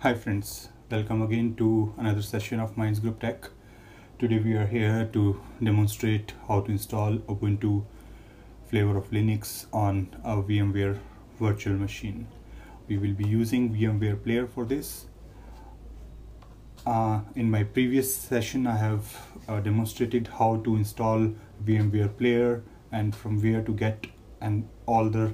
Hi friends, welcome again to another session of MindzGroupTech. Today we are here to demonstrate how to install Ubuntu flavor of Linux on a VMware virtual machine. We will be using VMware Player for this. In my previous session I have demonstrated how to install VMware Player and from where to get and all the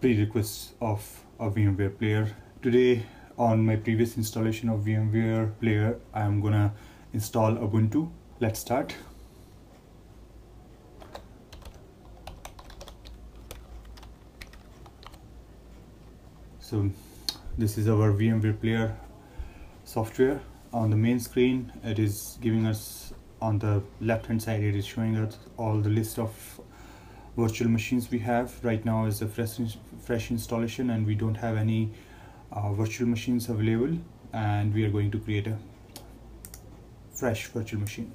prerequisites of a VMware Player. Today on my previous installation of VMware Player, I am gonna install Ubuntu. Let's start. So this is our VMware Player software. On the main screen, it is giving us, on the left hand side, it is showing us all the list of virtual machines we have. Right now is a fresh installation and we don't have any virtual machines available, and we are going to create a fresh virtual machine.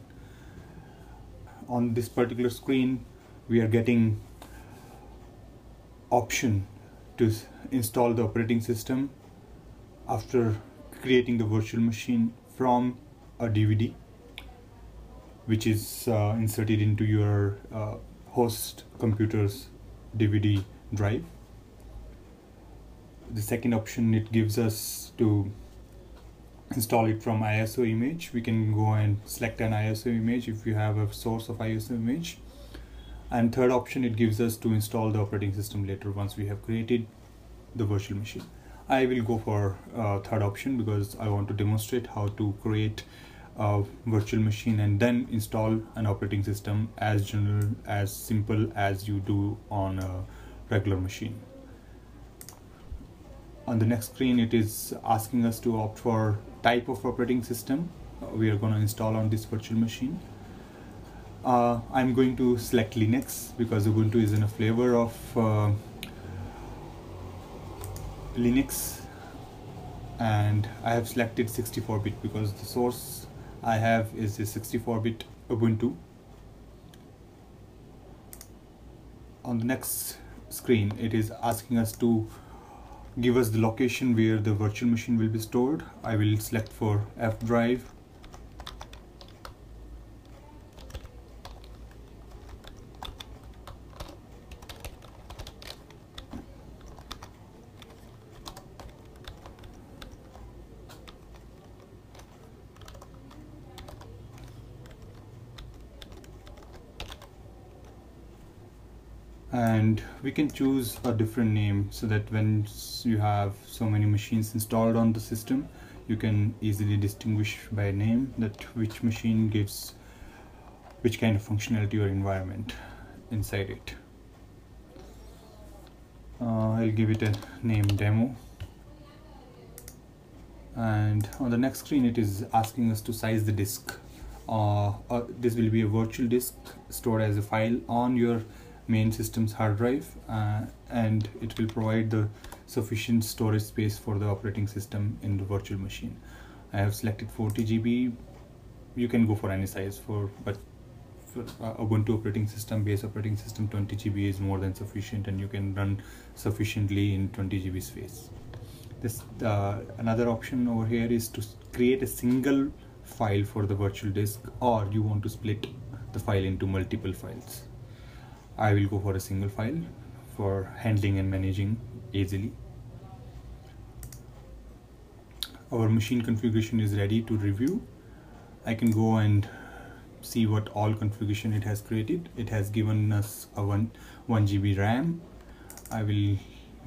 On this particular screen we are getting option to install the operating system after creating the virtual machine from a DVD which is inserted into your host computer's DVD drive. The second option it gives us to install it from ISO image. We can go and select an ISO image if you have a source of ISO image. And third option it gives us to install the operating system later once we have created the virtual machine. I will go for third option because I want to demonstrate how to create a virtual machine and then install an operating system as general, as simple as you do on a regular machine. On the next screen it is asking us to opt for type of operating system we are going to install on this virtual machine. I'm going to select Linux because Ubuntu is in a flavor of Linux, and I have selected 64-bit because the source I have is a 64-bit Ubuntu. On the next screen it is asking us to give us the location where the virtual machine will be stored. I will select for F drive. And we can choose a different name so that when you have so many machines installed on the system you can easily distinguish by name that which machine gives which kind of functionality or environment inside it. I'll give it a name demo. And on the next screen it is asking us to size the disk. This will be a virtual disk stored as a file on your main system's hard drive, and it will provide the sufficient storage space for the operating system in the virtual machine. I have selected 40 GB. You can go for any size, but for Ubuntu operating system, base operating system, 20 GB is more than sufficient, and you can run sufficiently in 20 GB space. This another option over here is to create a single file for the virtual disk, or you want to split the file into multiple files. I will go for a single file for handling and managing easily. Our machine configuration is ready to review. I can go and see what all configuration it has created. It has given us a 1 GB RAM. I will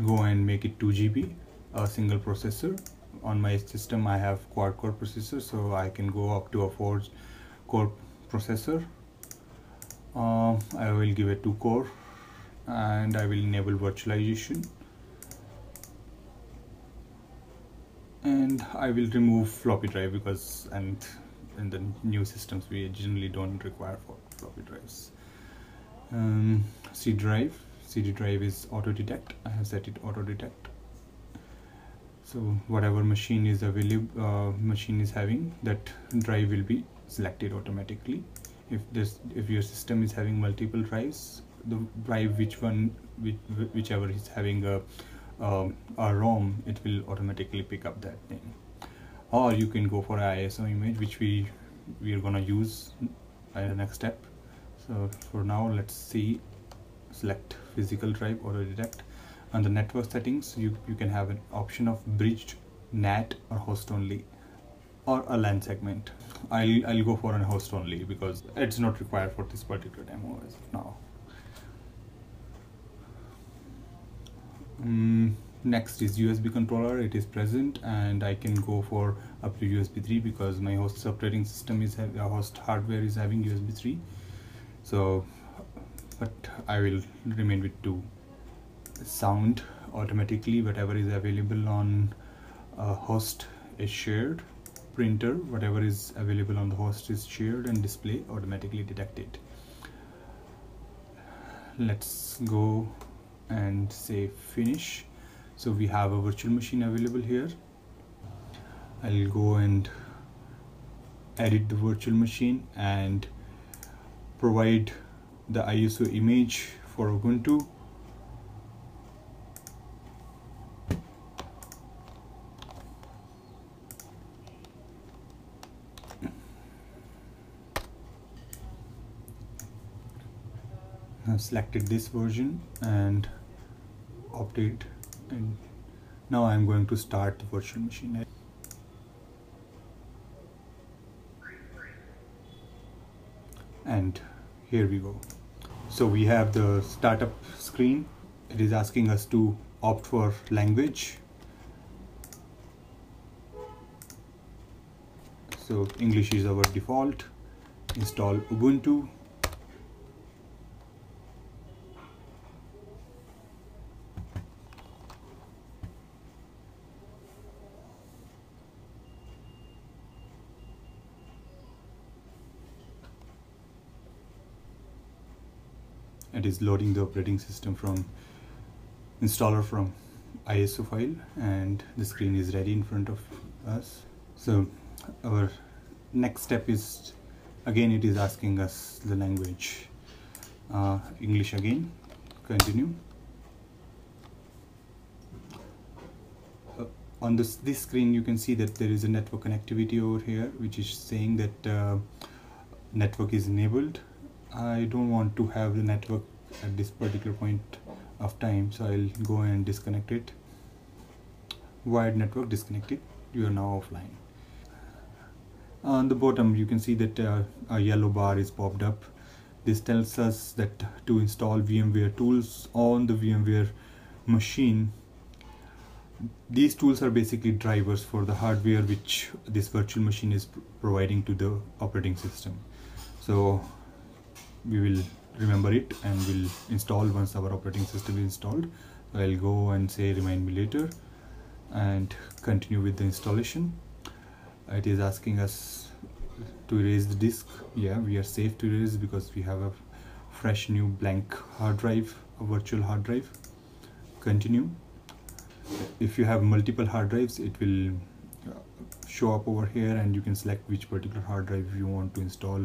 go and make it 2 GB, a single processor. On my system I have quad core processor, so I can go up to a 4-core processor. I will give it 2 core, and I will enable virtualization, and I will remove floppy drive because in the new systems we generally don't require for floppy drives. CD drive is auto detect. I have set it auto detect, so whatever machine is available, machine is having, that drive will be selected automatically. If your system is having multiple drives, the drive whichever is having a ROM, it will automatically pick up that name. Or you can go for an ISO image, which we are gonna use in the next step. So for now, let's see, select physical drive, auto detect. Under network settings, you can have an option of bridged, NAT, or host only, or a LAN segment. I'll go for an host only because it's not required for this particular demo as of now. Next is USB controller. It is present, and I can go for up to USB 3 because my host's operating system is host hardware is having USB 3. So, but I will remain with 2. Sound, automatically whatever is available on host is shared. Printer, whatever is available on the host is shared, and display automatically detected. Let's go and say finish. So we have a virtual machine available here. I'll go and edit the virtual machine and provide the ISO image for Ubuntu. I've selected this version and update, and now I'm going to start the virtual machine. And here we go. So we have the startup screen. It is asking us to opt for language. So English is our default. Install Ubuntu. It is loading the operating system from installer from ISO file, and the screen is ready in front of us. So our next step is, again it is asking us the language, English again, continue. On this screen you can see that there is a network connectivity over here, which is saying that network is enabled. I don't want to have the network at this particular point of time, so I'll go and disconnect it. Wired network disconnected, you are now offline. On the bottom you can see that a yellow bar is popped up. This tells us that to install VMware tools on the VMware machine. These tools are basically drivers for the hardware which this virtual machine is providing to the operating system. So we will remember it and will install once our operating system is installed. I'll go and say remind me later and continue with the installation. It is asking us to erase the disk. Yeah, we are safe to erase because we have a fresh new blank hard drive, a virtual hard drive. Continue. If you have multiple hard drives, it will show up over here, and you can select which particular hard drive you want to install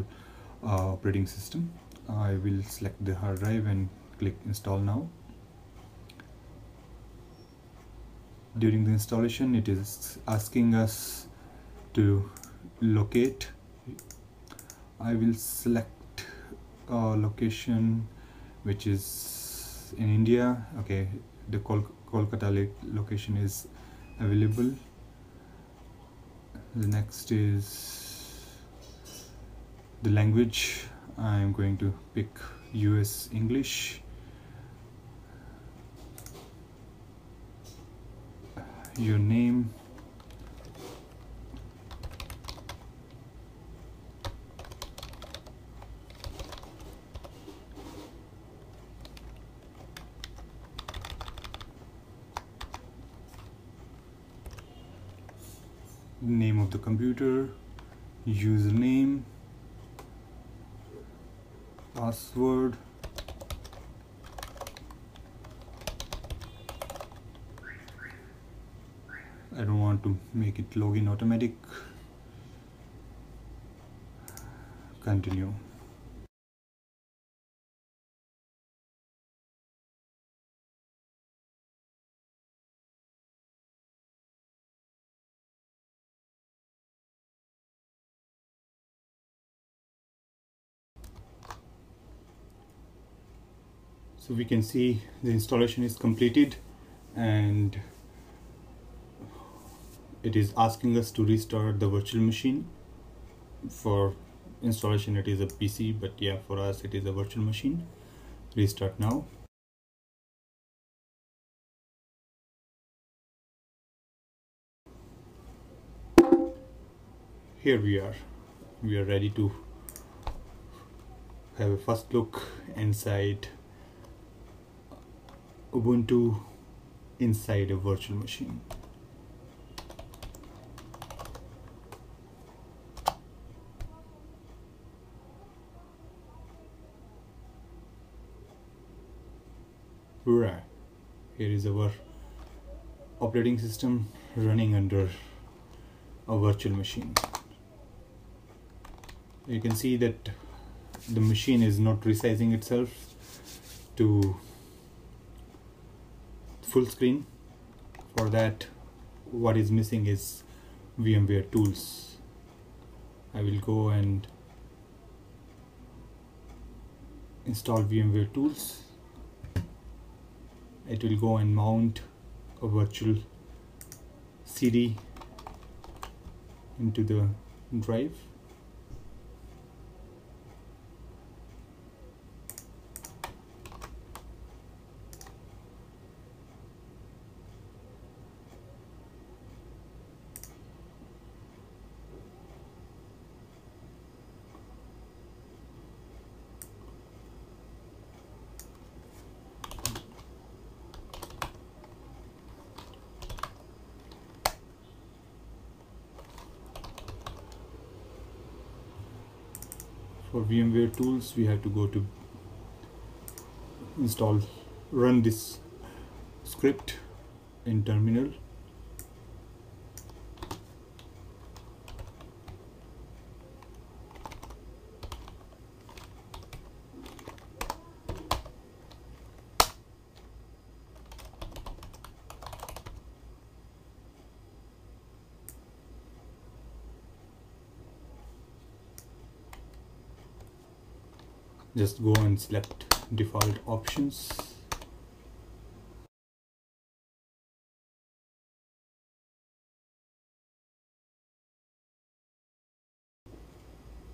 operating system. I will select the hard drive and click install now. During the installation, it is asking us to locate. I will select a location which is in India. Okay, the Kolkata location is available. The next is the language. I am going to pick US English. Your name. Name of the computer. Username. Password. I don't want to make it login automatic. Continue. So we can see the installation is completed and it is asking us to restart the virtual machine. For installation it is a PC, but yeah, for us it is a virtual machine. Restart now. Here we are ready to have a first look inside Ubuntu inside a virtual machine. Hurrah! Here is our operating system running under a virtual machine. You can see that the machine is not resizing itself to full screen. For that, what is missing is VMware tools. I will go and install VMware tools. It will go and mount a virtual CD into the drive. For VMware tools, we have to go to run this script in terminal. Just go and select default options.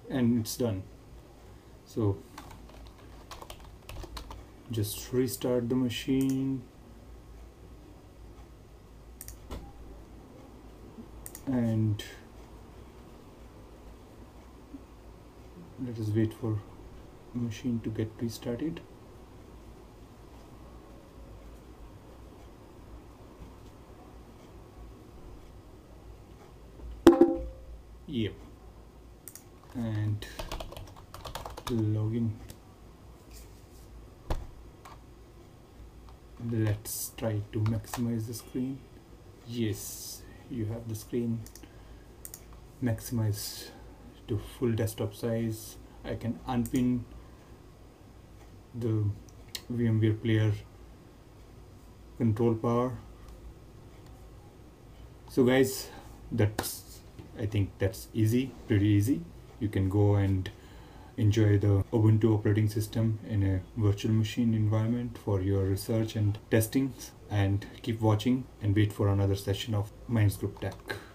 And it's done. So just restart the machine. And let us wait for machine to get restarted. Yep, and login. Let's try to maximize the screen. Yes, you have the screen maximized to full desktop size. I can unpin the VMware Player control power. So guys, I think that's easy, pretty easy. You can go and enjoy the Ubuntu operating system in a virtual machine environment for your research and testing, and keep watching and wait for another session of MindzGroupTech.